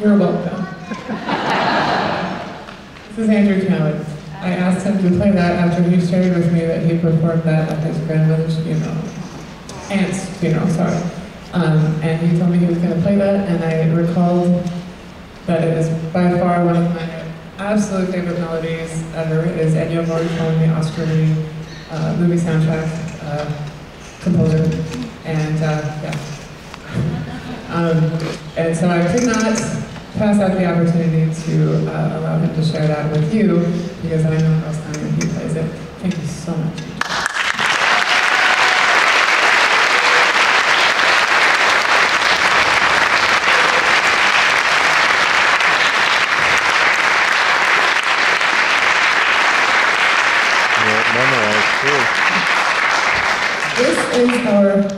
You're welcome. This is Andrew Cowan. I asked him to play that after he shared with me that he performed that at his grandmother's funeral. Aunt's funeral, sorry. And he told me he was going to play that, and I recalled that it is by far one of my absolute favorite melodies ever. It is Ennio Morricone, the Oscar-winning movie soundtrack composer, and yeah. And so I could not pass up the opportunity to allow him to share that with you, because I know how stunning he plays it. Thank you so much. This is our